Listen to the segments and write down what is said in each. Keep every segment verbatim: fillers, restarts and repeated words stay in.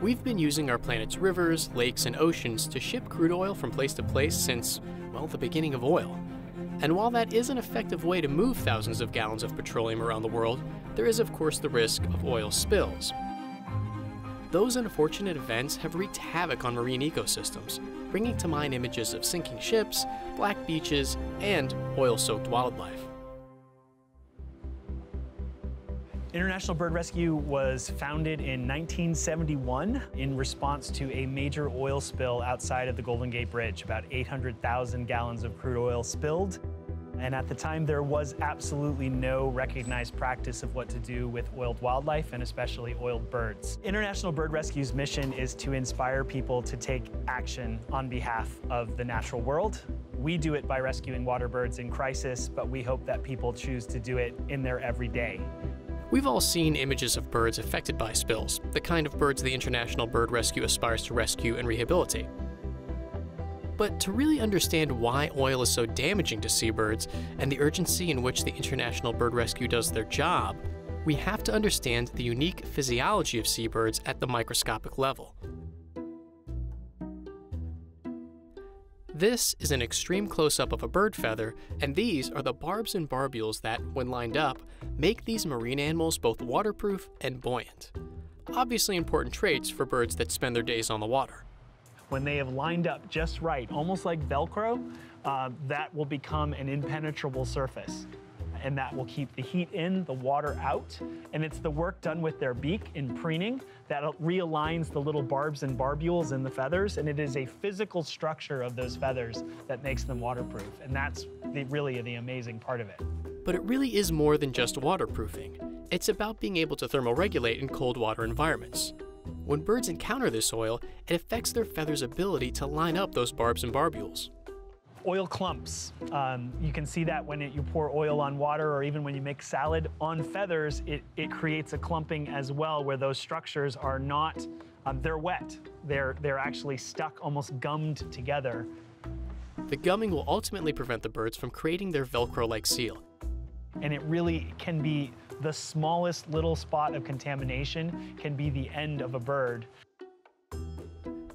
We've been using our planet's rivers, lakes, and oceans to ship crude oil from place to place since, well, the beginning of oil. And while that is an effective way to move thousands of gallons of petroleum around the world, there is of course the risk of oil spills. Those unfortunate events have wreaked havoc on marine ecosystems, bringing to mind images of sinking ships, black beaches, and oil-soaked wildlife. International Bird Rescue was founded in nineteen seventy-one in response to a major oil spill outside of the Golden Gate Bridge. About eight hundred thousand gallons of crude oil spilled. And at the time, there was absolutely no recognized practice of what to do with oiled wildlife and especially oiled birds. International Bird Rescue's mission is to inspire people to take action on behalf of the natural world. We do it by rescuing water birds in crisis, but we hope that people choose to do it in their everyday. We've all seen images of birds affected by spills, the kind of birds the International Bird Rescue aspires to rescue and rehabilitate. But to really understand why oil is so damaging to seabirds and the urgency in which the International Bird Rescue does their job, we have to understand the unique physiology of seabirds at the microscopic level. This is an extreme close-up of a bird feather, and these are the barbs and barbules that, when lined up, make these marine animals both waterproof and buoyant. Obviously important traits for birds that spend their days on the water. When they have lined up just right, almost like Velcro, uh, that will become an impenetrable surface. And that will keep the heat in, the water out, and it's the work done with their beak in preening that realigns the little barbs and barbules in the feathers, and it is a physical structure of those feathers that makes them waterproof, and that's the, really the amazing part of it. But it really is more than just waterproofing. It's about being able to thermoregulate in cold water environments. When birds encounter this oil, it affects their feathers' ability to line up those barbs and barbules. Oil clumps. Um, you can see that when it, you pour oil on water or even when you make salad on feathers, it, it creates a clumping as well where those structures are not, um, they're wet. They're, they're actually stuck, almost gummed together. The gumming will ultimately prevent the birds from creating their Velcro-like seal. And it really can be the smallest little spot of contamination can be the end of a bird.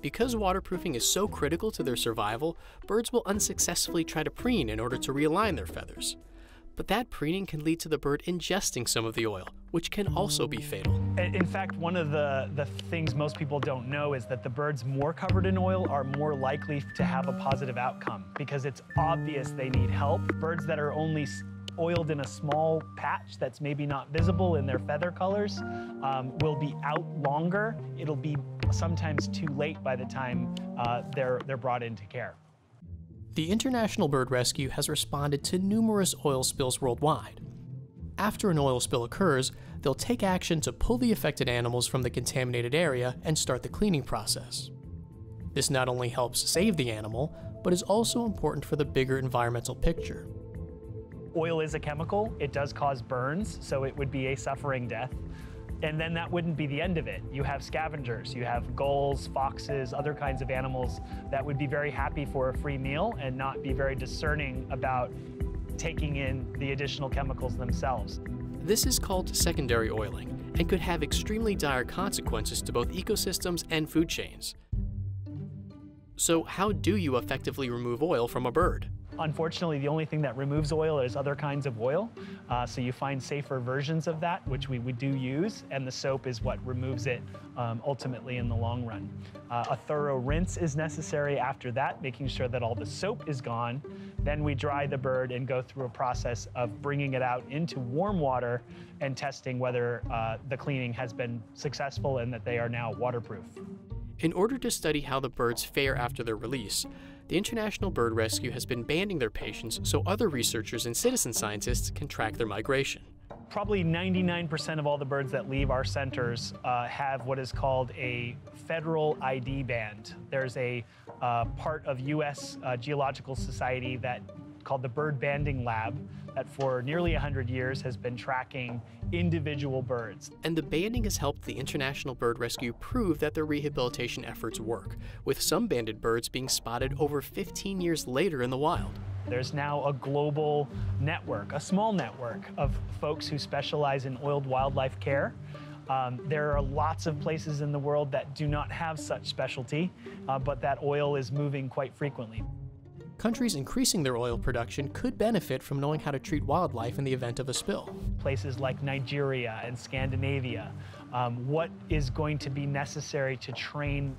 Because waterproofing is so critical to their survival, birds will unsuccessfully try to preen in order to realign their feathers. But that preening can lead to the bird ingesting some of the oil, which can also be fatal. In fact, one of the, the things most people don't know is that the birds more covered in oil are more likely to have a positive outcome because it's obvious they need help. Birds that are only oiled in a small patch that's maybe not visible in their feather colors um, will be out longer. It'll be sometimes too late by the time uh, they're, they're brought into care. The International Bird Rescue has responded to numerous oil spills worldwide. After an oil spill occurs, they'll take action to pull the affected animals from the contaminated area and start the cleaning process. This not only helps save the animal, but is also important for the bigger environmental picture. Oil is a chemical. It does cause burns, so it would be a suffering death. And then that wouldn't be the end of it. You have scavengers, you have gulls, foxes, other kinds of animals that would be very happy for a free meal and not be very discerning about taking in the additional chemicals themselves. This is called secondary oiling and could have extremely dire consequences to both ecosystems and food chains. So how do you effectively remove oil from a bird? Unfortunately, the only thing that removes oil is other kinds of oil. Uh, so you find safer versions of that, which we, we do use, and the soap is what removes it um, ultimately in the long run. Uh, a thorough rinse is necessary after that, making sure that all the soap is gone. Then we dry the bird and go through a process of bringing it out into warm water and testing whether uh, the cleaning has been successful and that they are now waterproof. In order to study how the birds fare after their release, the International Bird Rescue has been banding their patients so other researchers and citizen scientists can track their migration. Probably ninety-nine percent of all the birds that leave our centers uh, have what is called a federal I D band. There's a uh, part of U S Uh, Geological Society that called the Bird Banding Lab that for nearly one hundred years has been tracking individual birds. And the banding has helped the International Bird Rescue prove that their rehabilitation efforts work, with some banded birds being spotted over fifteen years later in the wild. There's now a global network, a small network of folks who specialize in oiled wildlife care. Um, there are lots of places in the world that do not have such specialty, uh, but that oil is moving quite frequently. Countries increasing their oil production could benefit from knowing how to treat wildlife in the event of a spill. Places like Nigeria and Scandinavia, um, what is going to be necessary to train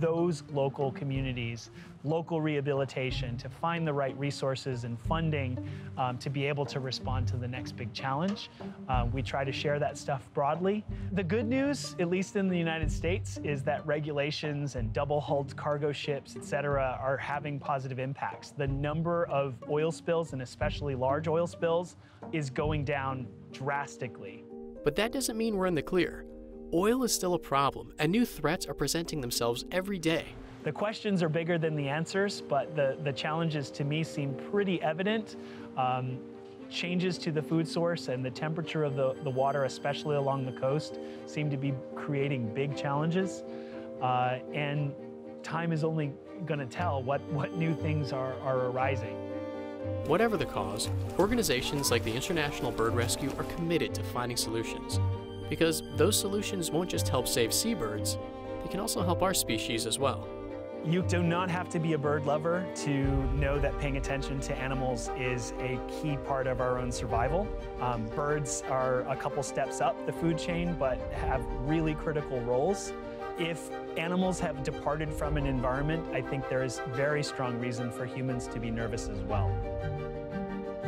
those local communities, local rehabilitation, to find the right resources and funding um, to be able to respond to the next big challenge. Uh, we try to share that stuff broadly. The good news, at least in the United States, is that regulations and double-hulled cargo ships, et cetera, are having positive impacts. The number of oil spills, and especially large oil spills, is going down drastically. But that doesn't mean we're in the clear. Oil is still a problem, and new threats are presenting themselves every day. The questions are bigger than the answers, but the, the challenges to me seem pretty evident. Um, changes to the food source and the temperature of the, the water, especially along the coast, seem to be creating big challenges. Uh, and time is only going to tell what, what new things are, are arising. Whatever the cause, organizations like the International Bird Rescue are committed to finding solutions. Because those solutions won't just help save seabirds, they can also help our species as well. You do not have to be a bird lover to know that paying attention to animals is a key part of our own survival. Um, birds are a couple steps up the food chain, but have really critical roles. If animals have departed from an environment, I think there is very strong reason for humans to be nervous as well.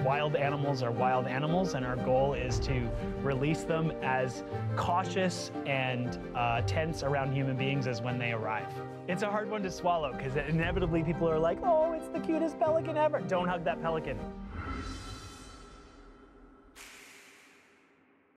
Wild animals are wild animals, and our goal is to release them as cautious and uh, tense around human beings as when they arrive. It's a hard one to swallow because inevitably people are like, oh, it's the cutest pelican ever. Don't hug that pelican.